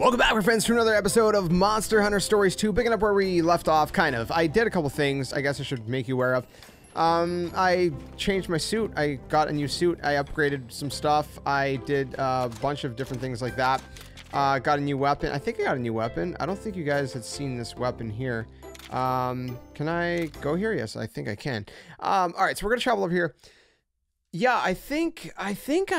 Welcome back, my friends, to another episode of Monster Hunter Stories 2. Picking up where we left off, kind of. I did a couple things I guess I should make you aware of. I changed my suit. I got a new suit. I upgraded some stuff. I did a bunch of different things like that. Got a new weapon. I think I got a new weapon. I don't think you guys had seen this weapon here. Can I go here? Yes, I think I can. All right, so we're going to travel up here. Yeah, I don't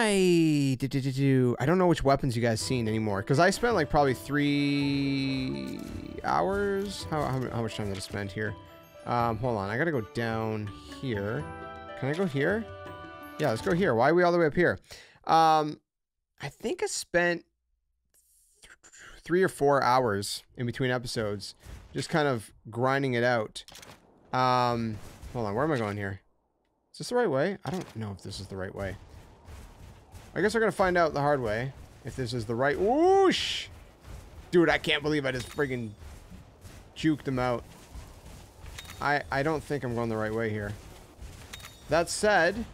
know which weapons you guys seen anymore, because I spent like probably 3 hours. How much time did I spend here? Hold on, I gotta go down here. Can I go here? Yeah, let's go here. Why are we all the way up here? I think I spent 3 or 4 hours in between episodes, just kind of grinding it out. Hold on, where am I going here? Is this the right way? I don't know if this is the right way. I guess we're going to find out the hard way. If this is the right... Whoosh! Dude, I can't believe I just friggin' juked him out. I don't think I'm going the right way here. That said,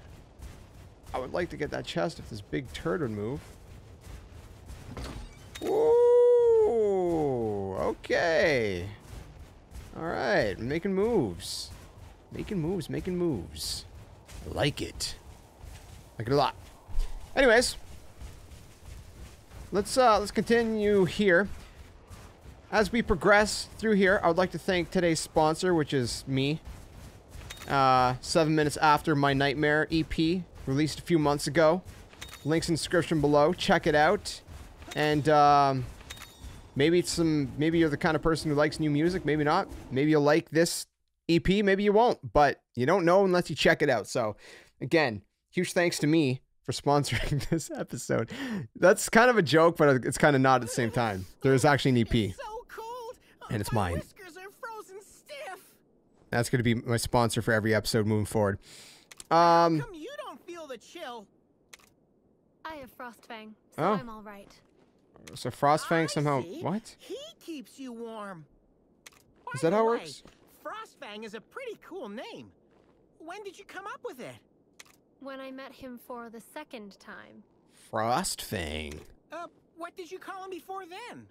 I would like to get that chest if this big turd would move. Ooh! Okay. Alright, making moves. Making moves, making moves. Like it. Like it a lot. Anyways, let's continue here. As we progress through here, I would like to thank today's sponsor, which is me. 7 minutes after my Nightmare EP, released a few months ago. Links in the description below. Check it out. And maybe you're the kind of person who likes new music, maybe not. Maybe you'll like this EP, maybe you won't, but you don't know unless you check it out. So, again, huge thanks to me for sponsoring this episode. That's kind of a joke, but it's kind of not at the same time. There is actually an EP. It's so cold. And it's mine. My whiskers are frozen stiff. That's going to be my sponsor for every episode moving forward. How come you don't feel the chill? I have Frostfang, so I'm all right. So Frostfang somehow... What? He keeps you warm. Is that how it works? Frostfang is a pretty cool name. When did you come up with it? When I met him for the second time. Frostfang. What did you call him before then?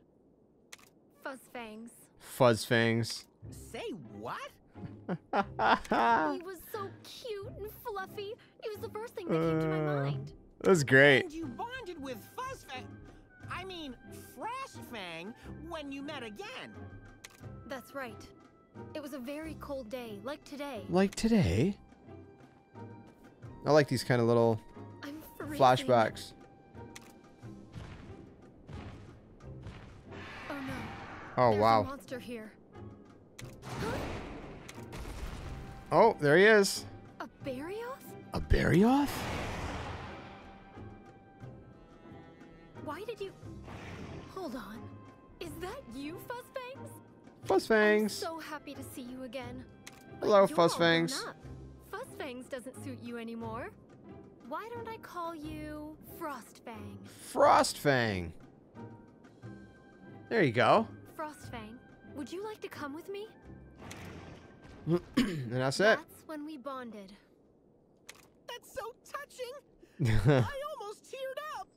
Fuzzfangs. Fuzzfangs. Say what? He was so cute and fluffy. It was the first thing that came to my mind. That was great. And you bonded with Frostfang when you met again. That's right. It was a very cold day, like today. Like today? I like these kind of little flashbacks. Oh no. Oh, there's wow. A monster here. Huh? Oh, there he is. A Baroth? A Baroth? Why did you... Hold on. Is that you, Fuzzfangs? Fuzzfangs. So happy to see you again. Hello, Fuzzfangs. Fuzzfangs doesn't suit you anymore. Why don't I call you Frostfang? Frostfang. There you go. Frostfang, would you like to come with me? And that's when we bonded. That's so touching. I almost teared up.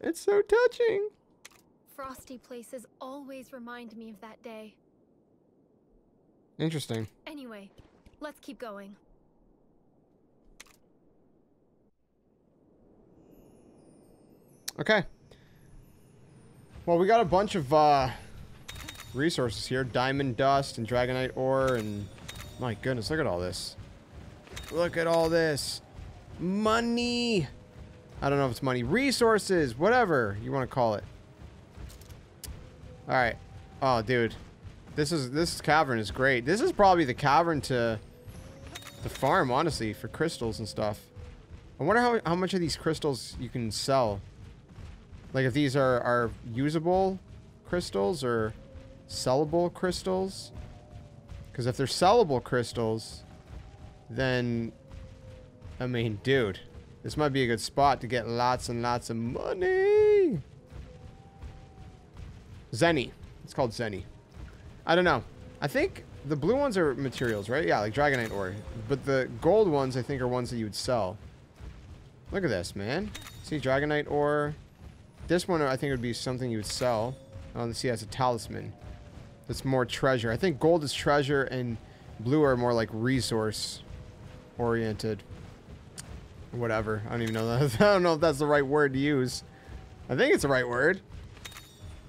It's so touching. Frosty places always remind me of that day. Interesting. Anyway, let's keep going. Okay. Well, we got a bunch of resources here. Diamond dust and dragonite ore and... My goodness, look at all this. Look at all this. Money! I don't know if it's money. Resources! Whatever you want to call it. All right. Oh, dude, this cavern is great. This is probably the cavern to the farm, honestly, for crystals and stuff. I wonder how much of these crystals you can sell. Like if these are usable crystals or sellable crystals. Because if they're sellable crystals, then, I mean, dude, this might be a good spot to get lots and lots of money. Zenny. It's called Zenny. I don't know. I think the blue ones are materials, right? Yeah, like dragonite ore. But the gold ones, I think, are ones that you would sell. Look at this, man. See, dragonite ore. This one, I think, would be something you would sell. Oh, let's see, that's a talisman. That's more treasure. I think gold is treasure and blue are more like resource-oriented. Whatever. I don't even know that. I don't know if that's the right word to use. I think it's the right word.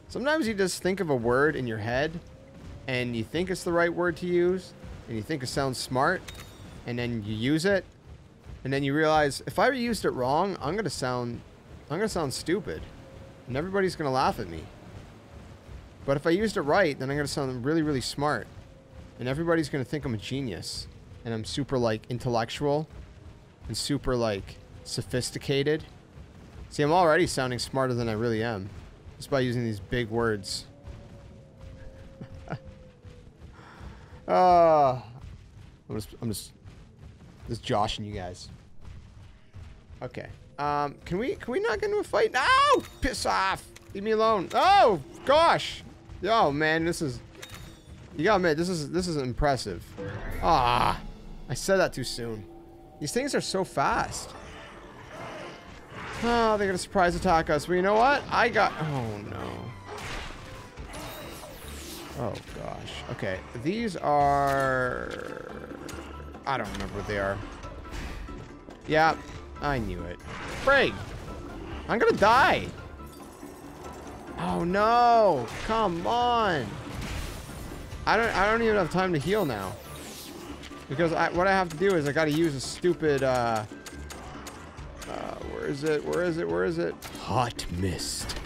Sometimes you just think of a word in your head, and you think it's the right word to use, and you think it sounds smart, and then you use it, and then you realize if I used it wrong, I'm gonna sound stupid, and everybody's gonna laugh at me. But if I used it right, then I'm gonna sound really, really smart, and everybody's gonna think I'm a genius, and I'm super like intellectual, and super like sophisticated. See, I'm already sounding smarter than I really am. Just by using these big words. I'm just joshing you guys. Okay. Can we not get into a fight? No! Oh, piss off! Leave me alone! Oh gosh! Yo man, this is. You gotta admit, this is impressive. Ah, I said that too soon. These things are so fast. Oh, they're gonna surprise attack us. Well, you know what? I got... Oh, no. Oh, gosh. Okay, these are... I don't remember what they are. Yeah, I knew it. Frig! I'm gonna die! Oh, no! Come on! I don't even have time to heal now. Because what I have to do is I gotta use a stupid, Where is it? Hot mist.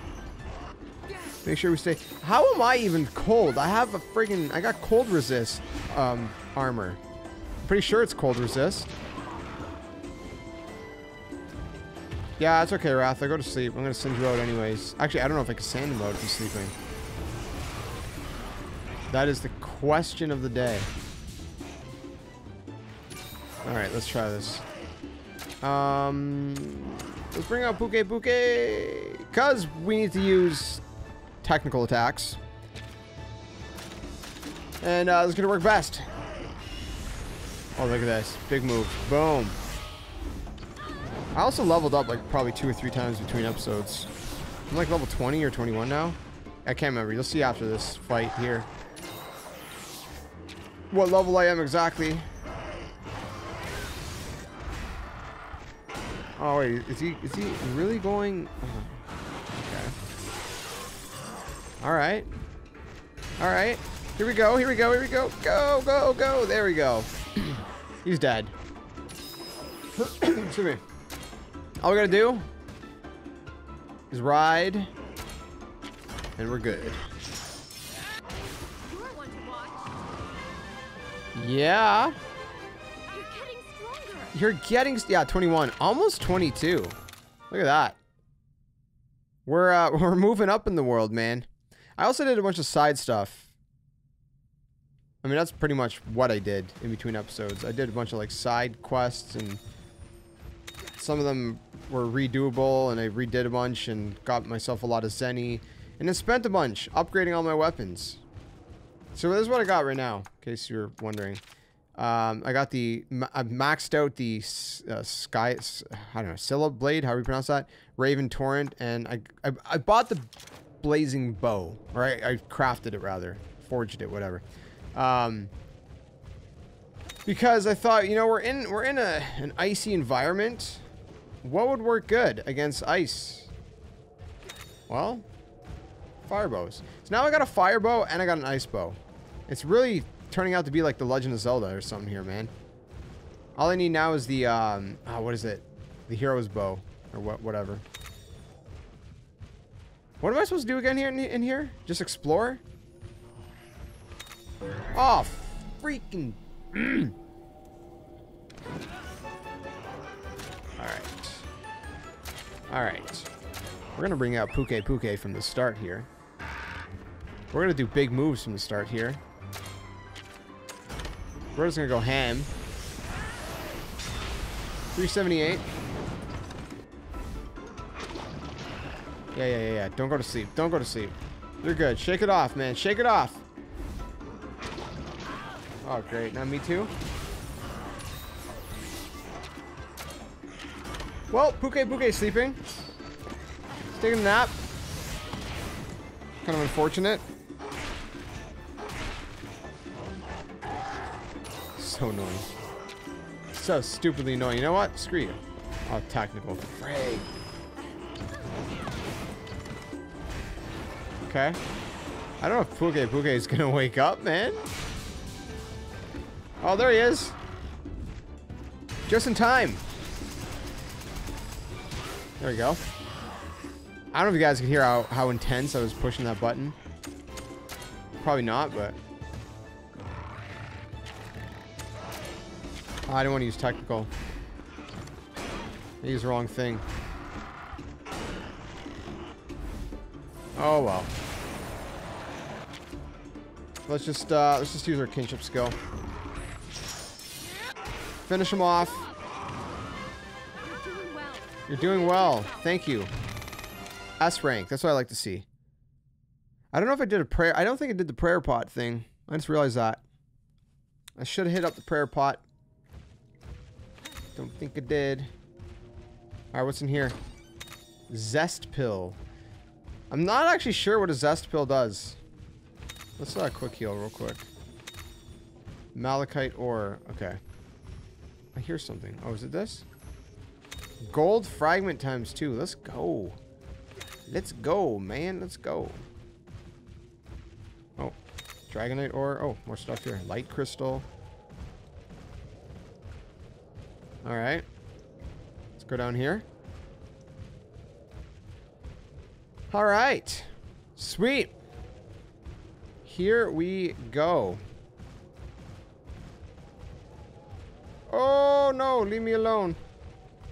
Make sure we stay. How am I even cold? I have a friggin'... I got cold resist armor. Pretty sure it's cold resist. Yeah, it's okay, Ratha. Go to sleep. I'm gonna send you out anyways. Actually, I don't know if I can send him out if he's sleeping. That is the question of the day. Alright, let's try this. Let's bring out Puke Bukey, because we need to use technical attacks. And this is going to work best. Oh, look at this. Big move. Boom. I also leveled up like probably 2 or 3 times between episodes. I'm like level 20 or 21 now. I can't remember. You'll see after this fight here what level I am exactly. Oh wait, is he really going? Okay. All right. Here we go. Go. There we go. He's dead. Excuse me. All we gotta do is ride, and we're good. Yeah. You're getting, yeah, 21, almost 22. Look at that. We're moving up in the world, man. I also did a bunch of side stuff. I mean, that's pretty much what I did in between episodes. I did a bunch of like side quests, and some of them were redoable, and I redid a bunch and got myself a lot of Zenny, and then spent a bunch upgrading all my weapons. So this is what I got right now, in case you're wondering. I got the, I maxed out the Scylla Blade, however you pronounce that, Raven Torrent, and I bought the Blazing Bow, or I crafted it rather, forged it, whatever. Because I thought, you know, we're in an icy environment. What would work good against ice? Well, fire bows. So now I got a fire bow and I got an ice bow. It's really turning out to be like the Legend of Zelda or something here, man. All I need now is the what is it? The hero's bow or whatever. What am I supposed to do again here in here? Just explore? Oh, freaking. All right. We're going to bring out Puke Puke from the start here. We're going to do big moves from the start here. We're just gonna go ham. 378. Yeah. Don't go to sleep. You're good. Shake it off, man. Shake it off. Oh, great. Now me too. Well, Puke Puke's sleeping. He's taking a nap. Kind of unfortunate. So annoying. So stupidly annoying. You know what? Screw you. Oh, technical. Frag. Okay. I don't know if Puke Bukey is going to wake up, man. Oh, there he is. Just in time. There we go. I don't know if you guys can hear how intense I was pushing that button. Probably not, but... I didn't want to use technical. I used the wrong thing. Oh, well. Let's just use our kinship skill. Finish him off. You're doing well. You're doing well. Thank you. S rank. That's what I like to see. I don't know if I did a prayer. I don't think I did the prayer pot thing. I just realized that. I should have hit up the prayer pot. Don't think I did. Alright, what's in here? Zest pill. I'm not actually sure what a zest pill does. Let's quick heal real quick. Malachite ore. Okay. I hear something. Oh, is it this? Gold fragment ×2. Let's go. Let's go, man. Let's go. Oh. Dragonite ore. Oh, more stuff here. Light crystal. Alright. Let's go down here. Alright. Sweet. Here we go. Oh no, leave me alone.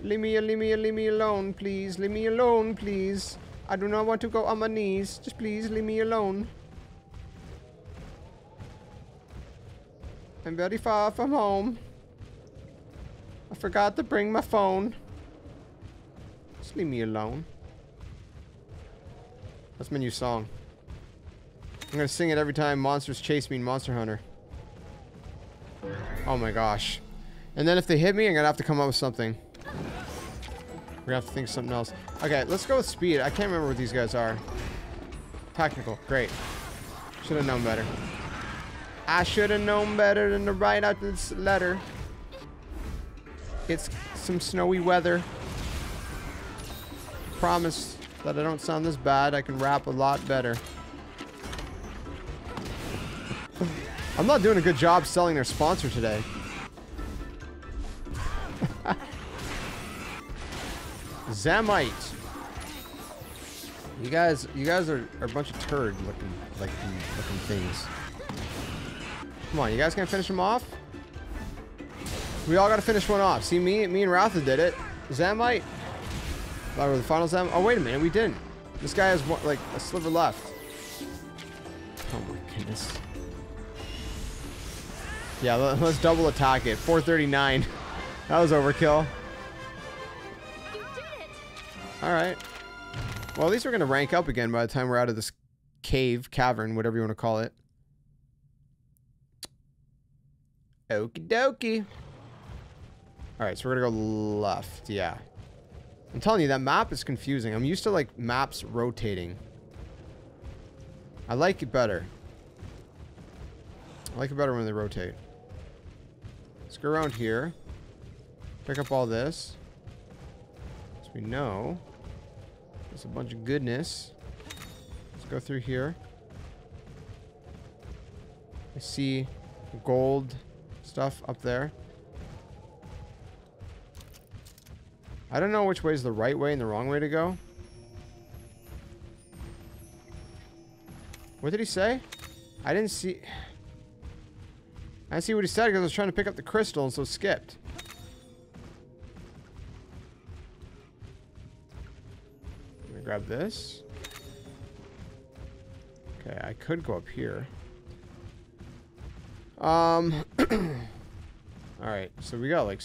Leave me alone, please. Leave me alone, please. I do not want to go on my knees. Just please leave me alone. I'm very far from home. I forgot to bring my phone. Just leave me alone. That's my new song. I'm gonna sing it every time monsters chase me in Monster Hunter. Oh my gosh. And then if they hit me, I'm gonna have to come up with something. We're gonna have to think of something else. Okay, let's go with speed. I can't remember what these guys are. Tactical, great. Should have known better. I should have known better than to write out this letter. It's some snowy weather. Promise that I don't sound this bad. I can rap a lot better. I'm not doing a good job selling their sponsor today. Zamite. You guys are a bunch of turd looking things. Come on, you guys gonna finish them off? We all gotta finish one off. See, me and Ratha did it. Zamite. That was the final Zam. Oh wait a minute, we didn't. This guy has one, like a sliver left. Oh my goodness. Yeah, let's double attack it. 439. That was overkill. You did it. All right. Well, at least we're going to rank up again by the time we're out of this cave, cavern, whatever you want to call it. Okie dokie. All right, so we're going to go left. Yeah. I'm telling you, that map is confusing. I'm used to, like, maps rotating. I like it better. I like it better when they rotate. Let's go around here. Pick up all this. As we know, there's a bunch of goodness. Let's go through here. I see gold stuff up there. I don't know which way is the right way and the wrong way to go. What did he say? I didn't see... I see what he said because I was trying to pick up the crystal and so skipped. Let me grab this. Okay, I could go up here. Alright, so we got like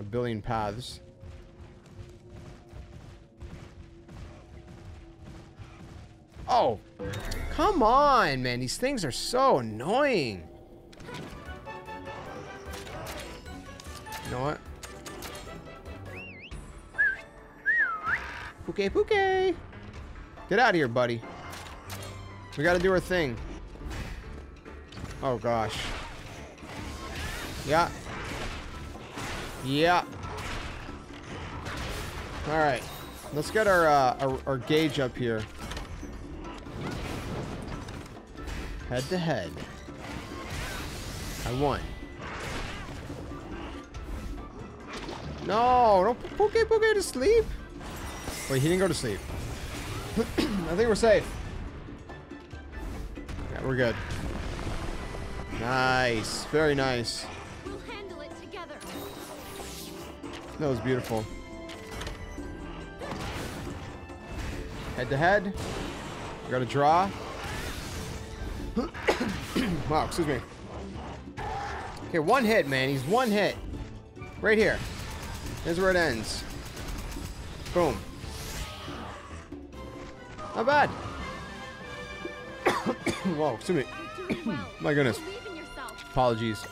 a billion paths. Oh! Come on, man. These things are so annoying. You know what? Puke Bukey! Get out of here, buddy. We gotta do our thing. Oh gosh. Yeah. Yeah. All right. Let's get our gauge up here. Head to head. I won. No, don't put Puke Bukey to sleep. Wait, he didn't go to sleep. I think we're safe. Yeah, we're good. Nice. Very nice. We'll handle it together. That was beautiful. Head to head. We gotta draw. Wow, excuse me. Okay, one hit, man. He's one hit. Right here. Here's where it ends. Boom. Not bad. Whoa, excuse me. My goodness. Apologies.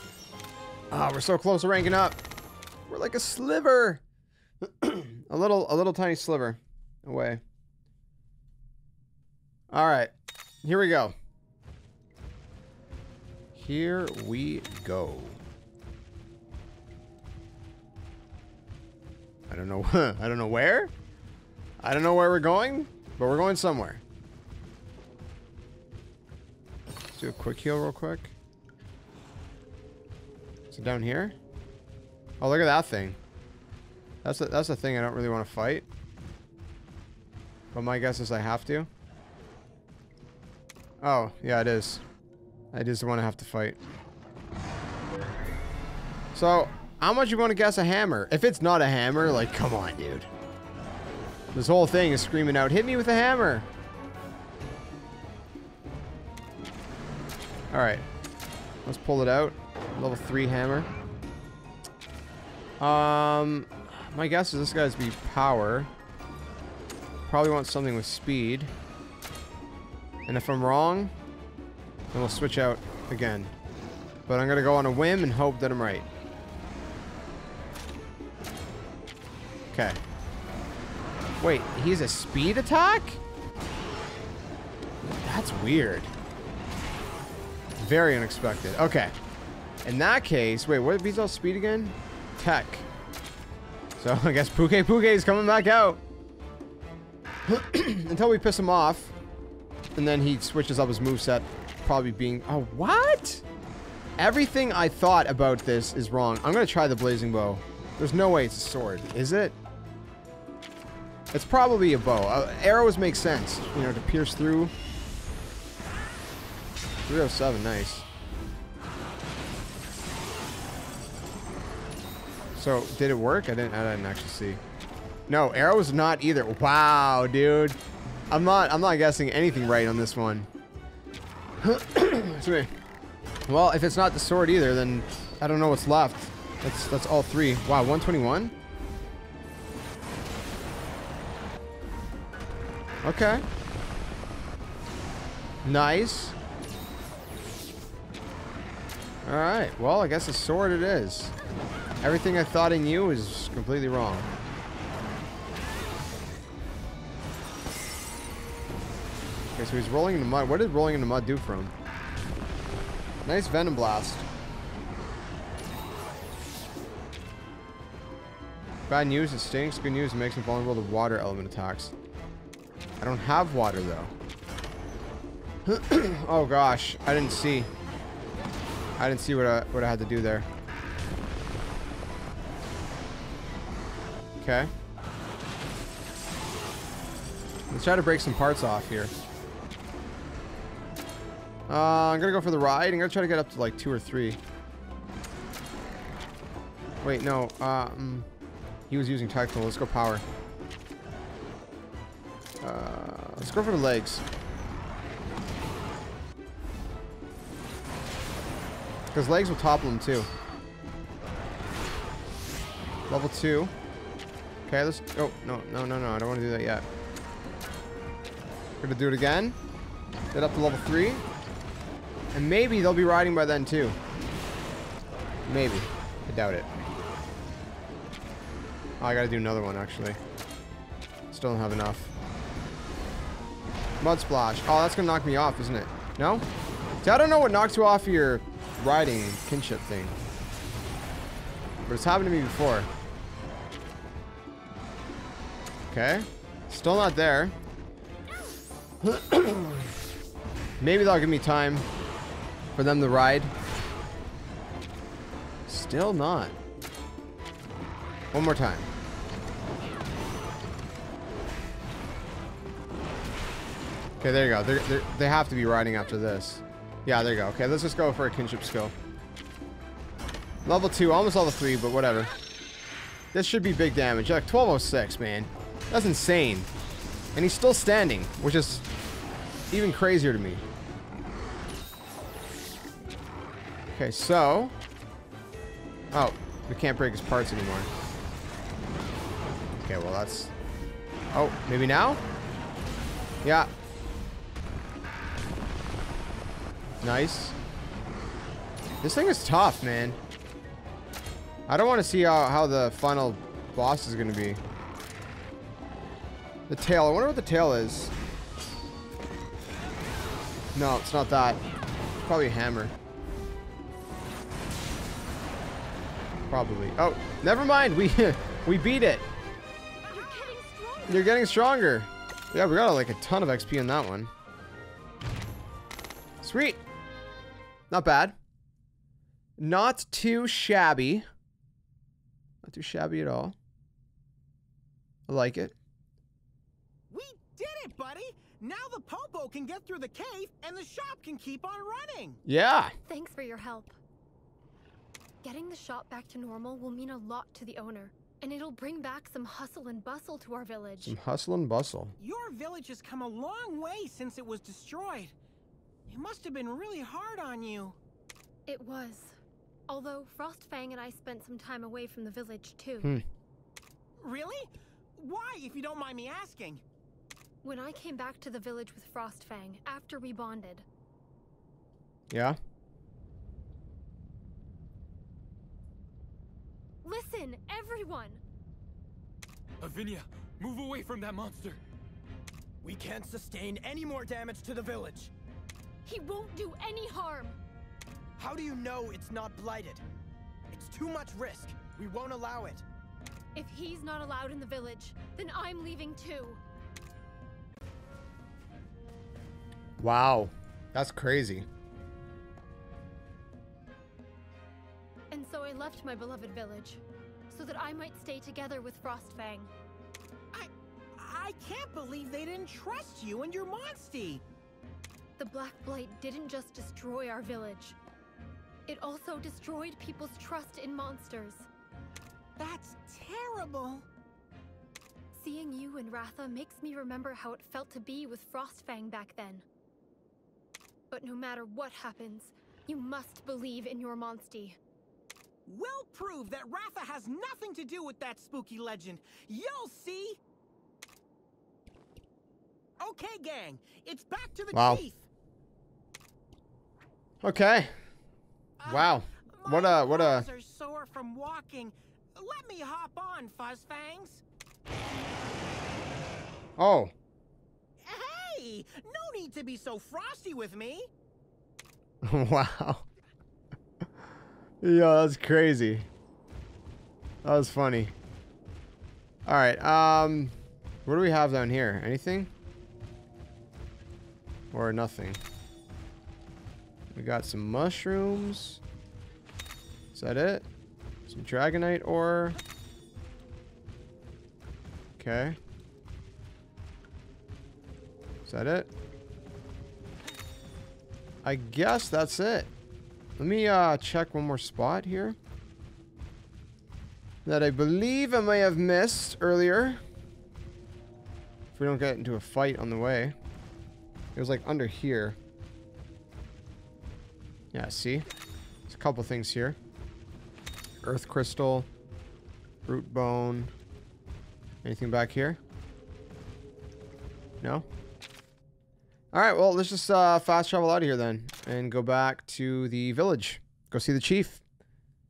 Ah, we're so close to ranking up. We're like a sliver. a little tiny sliver away. All right. Here we go. Here we go. I don't know. I don't know where. I don't know where we're going, but we're going somewhere. Let's do a quick heal real quick. So down here. Oh, look at that thing. That's a thing I don't really want to fight. But my guess is I have to. Oh, yeah, it is. I just want to have to fight. So, how much you want to guess a hammer? If it's not a hammer, like, come on, dude. This whole thing is screaming out, hit me with a hammer. All right. Let's pull it out. Level 3 hammer. My guess is this guy's be power. Probably want something with speed. And if I'm wrong... and we'll switch out again. But I'm going to go on a whim and hope that I'm right. Okay. Wait, he's a speed attack? That's weird. Very unexpected. Okay. In that case, wait, what if he's all speed again? Tech. So I guess Puke is coming back out. Until we piss him off. And then he switches up his moveset. Probably being... oh, what? Everything I thought about this is wrong. I'm going to try the Blazing Bow. There's no way it's a sword, is it? It's probably a bow. Arrows make sense, you know, to pierce through. 307, nice. So, did it work? I didn't actually see. No, arrows not either. Wow, dude. I'm not guessing anything right on this one. Well, if it's not the sword either, then I don't know what's left. That's all three. Wow, 121? Okay. Nice. Alright, well, I guess the sword it is. Everything I thought in you is completely wrong. Okay, so he's rolling in the mud. What did rolling in the mud do for him? Nice venom blast. Bad news, it stinks. Good news, it makes him vulnerable to water element attacks. I don't have water, though. Oh, gosh. I didn't see what I had to do there. Okay. Let's try to break some parts off here. I'm gonna go for the ride. I'm gonna try to get up to like 2 or 3. Wait, no. He was using tactical. Let's go power. Let's go for the legs. Because legs will topple him too. Level 2. Okay, let's. Oh, no. I don't want to do that yet. Gonna do it again. Get up to level 3. And maybe they'll be riding by then too. Maybe. I doubt it. Oh, I gotta do another one actually. Still don't have enough. Mud Splash. Oh, that's going to knock me off, isn't it? No? See, I don't know what knocks you off your riding kinship thing. But it's happened to me before. Okay. Still not there. Maybe that'll give me time for them to ride. Still not. One more time. Okay, there you go. They have to be riding after this. Yeah, there you go. Okay, let's just go for a kinship skill. Level 2, almost level 3, but whatever. This should be big damage. Like 1206, man. That's insane. And he's still standing, which is even crazier to me. Okay, so... oh, we can't break his parts anymore. Okay, well that's... oh, maybe now? Yeah. Nice. This thing is tough, man. I don't want to see how the final boss is going to be. The tail. I wonder what the tail is. No, it's not that. It's probably a hammer. Probably. Oh, never mind. We beat it. You're getting stronger. Yeah, we got like a ton of XP in that one. Sweet. Not bad. Not too shabby. Not too shabby at all. I like it. We did it, buddy. Now the Popo can get through the cave and the shop can keep on running. Yeah. Thanks for your help. Getting the shop back to normal will mean a lot to the owner, and it'll bring back some hustle and bustle to our village. Some hustle and bustle. Your village has come a long way since it was destroyed. It must have been really hard on you. It was. Although Frostfang and I spent some time away from the village too. Really? Why, if you don't mind me asking? When I came back to the village with Frostfang after we bonded. Yeah? Listen, everyone! Avinia, move away from that monster! We can't sustain any more damage to the village! He won't do any harm! How do you know it's not blighted? It's too much risk. We won't allow it. If he's not allowed in the village, then I'm leaving too. Wow, that's crazy. And so I left my beloved village, so that I might stay together with Frostfang. I can't believe they didn't trust you and your monstie. The Black Blight didn't just destroy our village. It also destroyed people's trust in monsters. That's terrible. Seeing you and Ratha makes me remember how it felt to be with Frostfang back then. But no matter what happens, you must believe in your monstie. We'll prove that Ratha has nothing to do with that spooky legend. You'll see! Okay, gang. It's back to the teeth. Okay. Wow. What a are sore from walking. Let me hop on, Fuzzfangs. Oh. Hey, no need to be so frosty with me. Wow. Yo, that's crazy. That was funny. All right. What do we have down here? Anything? Or nothing. We got some mushrooms. Is that it? Some dragonite ore. Okay. Is that it? I guess that's it. Let me check one more spot here that I believe I may have missed earlier. If we don't get into a fight on the way. It was like under here. Yeah, see? There's a couple things here. Earth crystal. Root bone. Anything back here? No? Alright, well, let's just fast travel out of here then. And go back to the village. Go see the chief.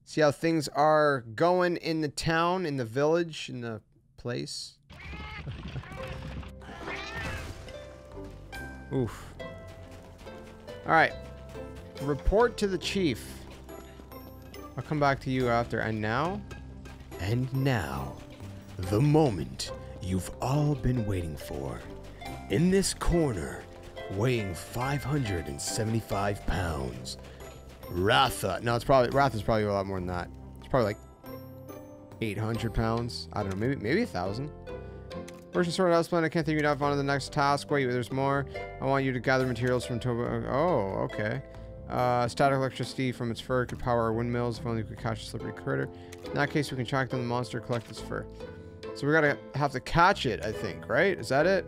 See how things are going in the town, in the village, in the place. Oof. Alright. Report to the chief. I'll come back to you after. And now? And now, the moment you've all been waiting for. In this corner, weighing 575 pounds. Ratha. No, it's probably, Ratha's probably a lot more than that. It's probably like 800 pounds. I don't know, maybe 1,000. Version sorted out plan. I can't think of enough on to the next task. Wait, there's more. I want you to gather materials from Tobago. Oh, okay. Static electricity from its fur could power our windmills if only we could catch a slippery critter. In that case, we can track down the monster, collect its fur. So we're gonna have to catch it, I think, right? Is that it?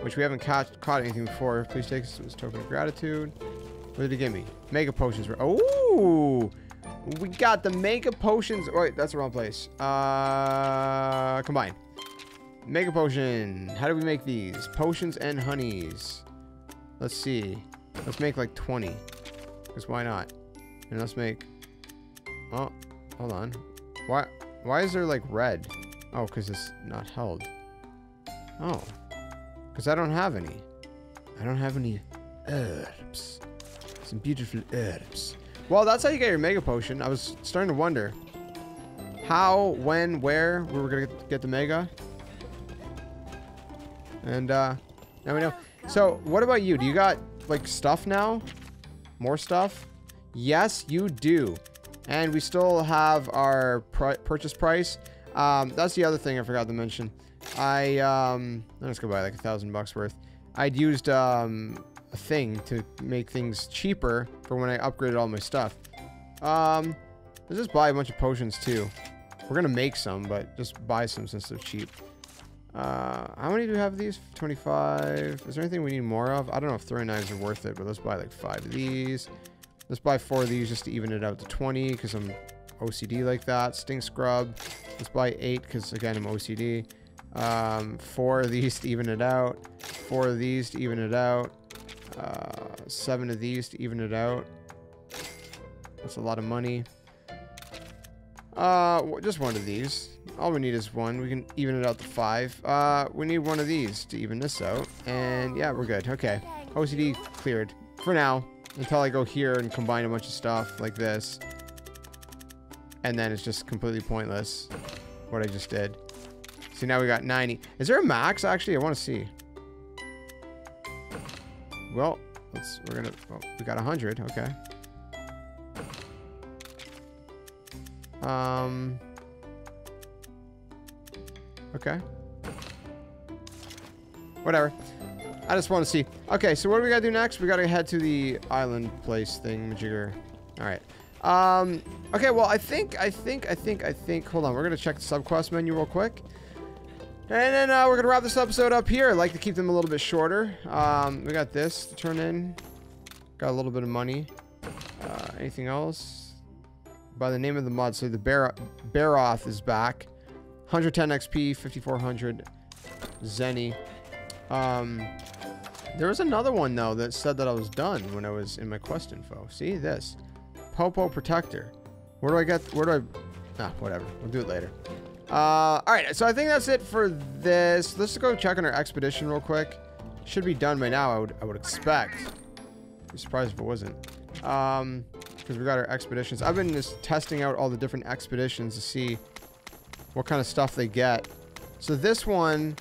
Which we haven't caught anything before. Please take this as a token of gratitude. What did he give me? Mega potions. Oh! We got the mega potions. Oh, wait, that's the wrong place. Combine. Mega potion. How do we make these? Potions and honeys. Let's see. Let's make like 20. Because why not? And let's make... Oh, hold on. Why is there like red? Oh, because it's not held. Oh. Because I don't have any. I don't have any herbs. Some beautiful herbs. Well, that's how you get your mega potion. I was starting to wonder how, when, where we were going to get the mega. And now we know. So what about you? Do you got like stuff now? More stuff? Yes, you do. And we still have our purchase price. That's the other thing I forgot to mention. Let's go buy like $1,000 worth. I'd used a thing to make things cheaper for when I upgraded all my stuff. Let's just buy a bunch of potions too. We're gonna make some, but just buy some since they're cheap. How many do we have of these? 25. Is there anything we need more of? I don't know if throwing knives are worth it, but let's buy like 5 of these. Let's buy 4 of these just to even it out to 20 because I'm OCD like that. Stink scrub. Let's buy 8 because again I'm OCD. 4 of these to even it out. 4 of these to even it out. 7 of these to even it out. That's a lot of money. Just one of these. All we need is one. We can even it out to 5. We need one of these to even this out. And yeah, we're good. Okay. OCD cleared. For now. Until I go here and combine a bunch of stuff like this. And then it's just completely pointless what I just did. See, now we got 90. Is there a max, actually? I want to see. Well, we got 100. Okay. Okay. Whatever. I just want to see. Okay, so what do we gotta do next? We gotta head to the island place thing, Majigger. All right. Okay. Well, I think. Hold on. We're gonna check the subquest menu real quick. And then we're going to wrap this episode up here. I like to keep them a little bit shorter. We got this to turn in. Got a little bit of money. Anything else? By the name of the mod. So the Baroth is back. 110 XP, 5,400 Zenny. There was another one, though, that said that I was done when I was in my quest info. See this? Popo Protector. Where do I get... Ah, whatever. We'll do it later. All right, so I think that's it for this. Let's go check on our expedition real quick. Should be done by now, I would expect. I'd be surprised if it wasn't. Because we got our expeditions. I've been just testing out all the different expeditions to see what kind of stuff they get. So this one,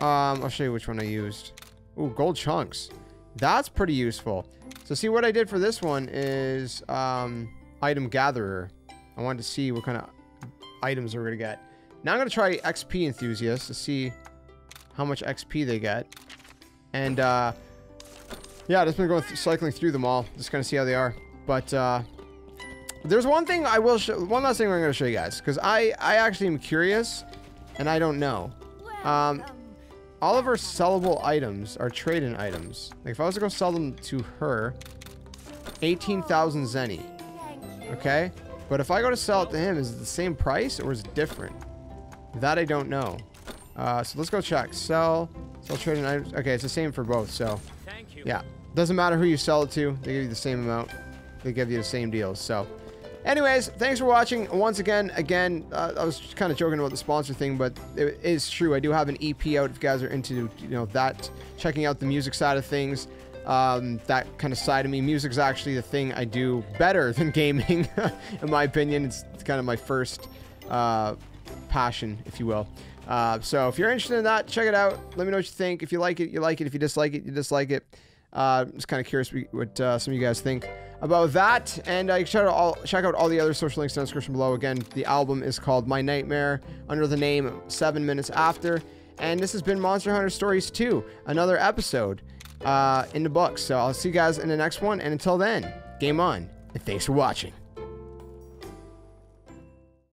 I'll show you which one I used. Ooh, gold chunks. That's pretty useful. So see what I did for this one is item gatherer. I wanted to see what kind of items we're gonna get. Now I'm going to try XP Enthusiast to see how much XP they get. And, yeah, just been going cycling through them all. Just kind of see how they are. But, there's one thing I will show... One last thing I'm going to show you guys. Because I actually am curious. And I don't know. All of her sellable items are trade-in items. Like, if I was to go sell them to her... 18,000 Zenny. Okay? But if I go to sell it to him, is it the same price or is it different? That I don't know. So let's go check. Sell trading items. Okay, it's the same for both, so. Thank you. Yeah. Doesn't matter who you sell it to. They give you the same amount. They give you the same deals, so. Anyways, thanks for watching once again. I was just kind of joking about the sponsor thing, but it is true. I do have an EP out if you guys are into, you know, that, checking out the music side of things. That kind of side of me. Music's actually the thing I do better than gaming, in my opinion. It's kind of my first passion, if you will. So if you're interested in that, check it out. Let me know what you think. If you like it, you like it. If you dislike it, you dislike it. I'm just kind of curious what some of you guys think about that. And you can check out all the other social links in the description below. Again, the album is called My Nightmare, under the name 7 Minutes After. And this has been Monster Hunter Stories 2, another episode in the books. So I'll see you guys in the next one. And until then, game on. And thanks for watching.